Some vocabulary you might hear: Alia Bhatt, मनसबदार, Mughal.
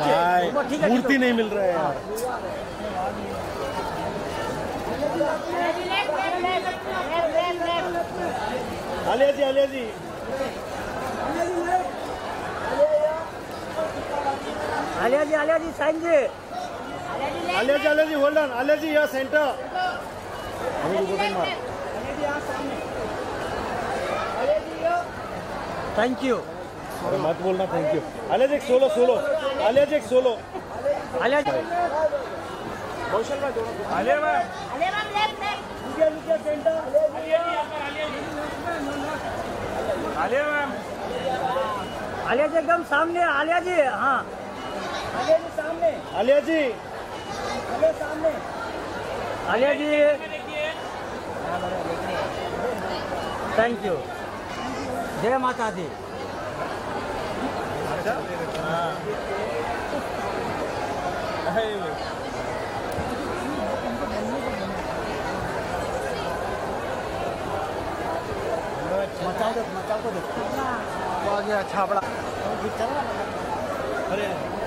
नीचे मूर्ति नहीं मिल रहा है यार। Alia ji, Alia ji, Alia ji, Alia ji, sign ji, Alia ji, Alia ji, hold on, Alia ji यहाँ सेंटर, थैंक यू, मत बोलना thank you. Alia ji solo, solo, Alia ji solo, Alia ji, Kaushal भाई, दोनों आलिया भाई, आलिया मैम लेफ्ट लेफ्ट, नीचे centre, Alia ma'am, Alia ma'am, Alia ji एकदम सामने, आलिया जी, हाँ आलिया जी सामने, आलिया जी, आलिया सामने, आलिया जी, थैंक यू, जय माता दी। मचाओ को देखो, आ गया छापड़ा। अरे